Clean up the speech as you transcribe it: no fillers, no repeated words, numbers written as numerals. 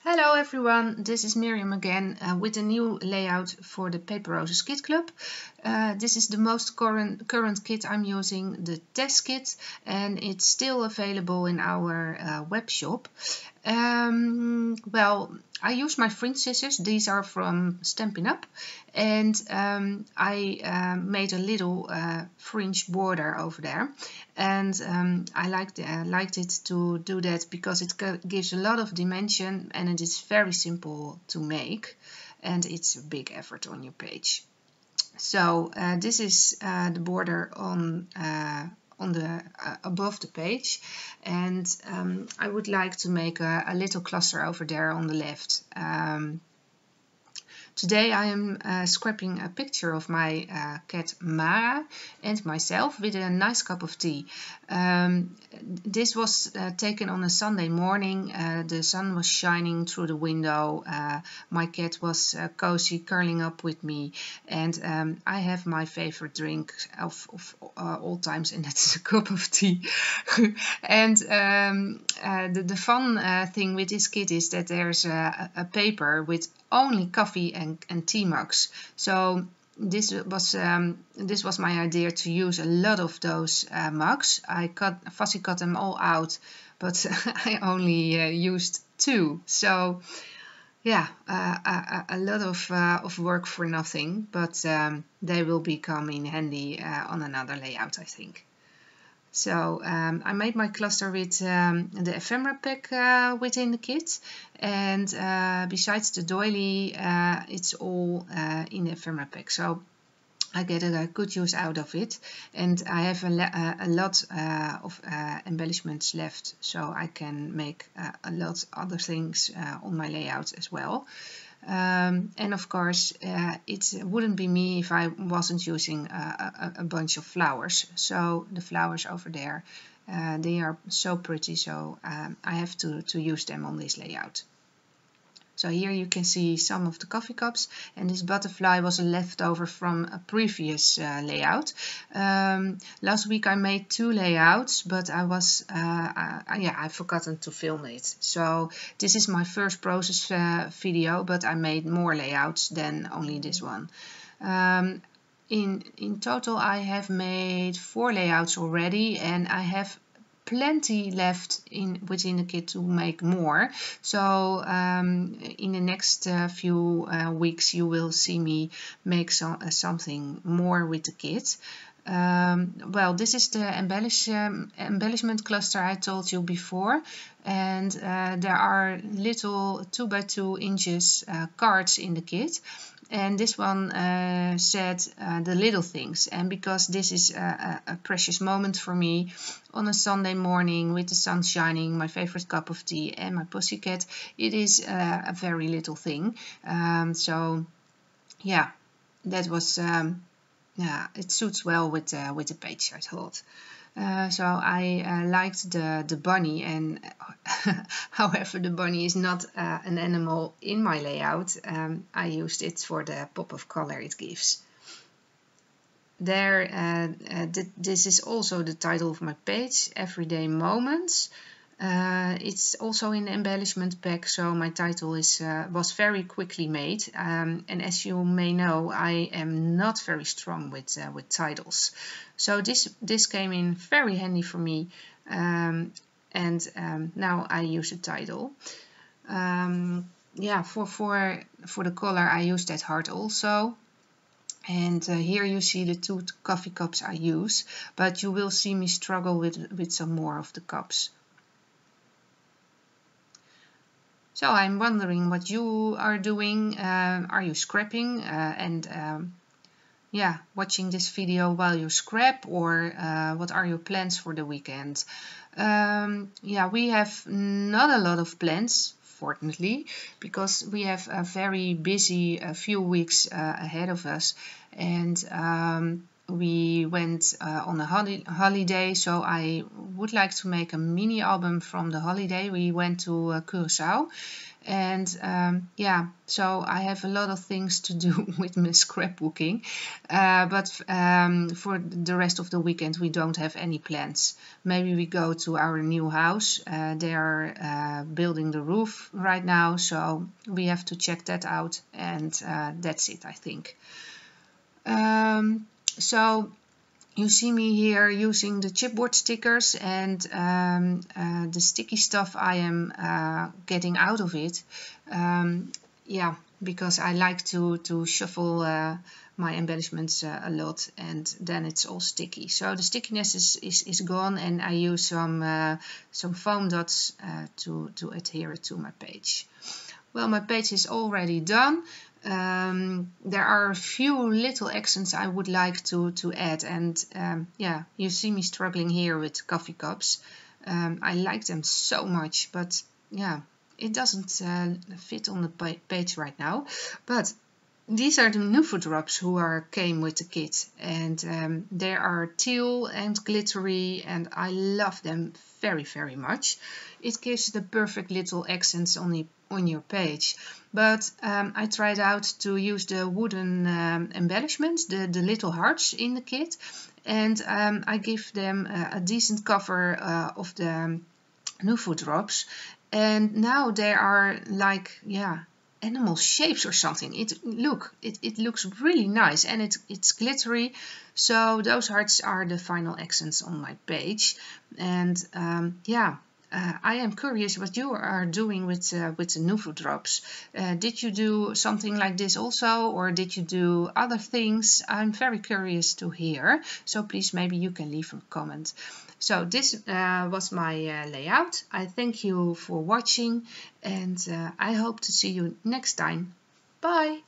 Hello everyone, this is Miriam again with a new layout for the Paper Roses Kit Club. This is the most current kit I'm using, the test kit, and it's still available in our web shop. Well, I use my fringe scissors. These are from Stampin' Up! And I made a little fringe border over there. And I liked it to do that because it gives a lot of dimension and it is very simple to make. And it's a big effort on your page. So this is the border on the above the page, and I would like to make a little cluster over there on the left. Today I am scrapping a picture of my cat Mara and myself with a nice cup of tea. This was taken on a Sunday morning. The sun was shining through the window. My cat was cozy, curling up with me, and I have my favorite drink of all times, and that's a cup of tea. And the fun thing with this kit is that there's a paper with only coffee and tea mugs. So this was my idea, to use a lot of those mugs. I fussy cut them all out, but I only used two. So yeah, a lot of work for nothing, but they will come in handy on another layout, I think. So I made my cluster with the ephemera pack within the kit, and besides the doily, it's all in the ephemera pack. So I get a good use out of it, and I have a lot of embellishments left, so I can make a lot other things on my layout as well. And of course, it wouldn't be me if I wasn't using a bunch of flowers. So the flowers over there, they are so pretty, so I have to use them on this layout. So here you can see some of the coffee cups, and this butterfly was a leftover from a previous layout. Last week I made two layouts, but I was I've forgotten to film it. So this is my first process video, but I made more layouts than only this one. In total I have made 4 layouts already, and I have plenty left within the kit to make more. So in the next few weeks you will see me make something more with the kit. Well, this is the embellishment cluster I told you before, and there are little 2 by 2 inches cards in the kit, and this one said the little things. And because this is a precious moment for me on a Sunday morning with the sun shining, my favorite cup of tea and my pussycat, it is a very little thing. So yeah, that was yeah, it suits well with the page, I thought. So I liked the bunny, and however the bunny is not an animal in my layout, I used it for the pop of color it gives. There, this is also the title of my page, Everyday Moments. It's also in the embellishment pack, so my title was very quickly made. And as you may know, I am not very strong with titles. So this came in very handy for me, and now I use a title. Yeah, for the color I use that heart also. And here you see the 2 coffee cups I use, but you will see me struggle with some more of the cups. So I'm wondering what you are doing. Are you scrapping and yeah, watching this video while you scrap, or what are your plans for the weekend? Yeah, we have not a lot of plans, fortunately, because we have a very busy few weeks ahead of us, and we went on a holiday, so I would like to make a mini album from the holiday. We went to Curaçao, And yeah, so I have a lot of things to do with my scrapbooking, but for the rest of the weekend we don't have any plans. Maybe we go to our new house. They are building the roof right now, so we have to check that out, and that's it, I think. So you see me here using the chipboard stickers, and the sticky stuff I am getting out of it. Yeah, because I like to shuffle my embellishments a lot, and then it's all sticky. So the stickiness is gone, and I use some foam dots to adhere it to my page. Well, my page is already done. There are a few little accents I would like to add, and yeah, you see me struggling here with coffee cups. I like them so much, but yeah, it doesn't fit on the page right now. But these are the Nuvo Drops who came with the kit, and they are teal and glittery, and I love them very, very much. It gives the perfect little accents on the on your page. But I tried out to use the wooden embellishments, the little hearts in the kit, and I give them a decent cover of the Nuvo Drops, and now they are like, yeah, animal shapes or something. It looks really nice, and it's glittery. So those hearts are the final accents on my page, and yeah. I am curious what you are doing with the Nuvo Drops. Did you do something like this also, or did you do other things? I'm very curious to hear, so please maybe you can leave a comment. So this was my layout. I thank you for watching, and I hope to see you next time. Bye!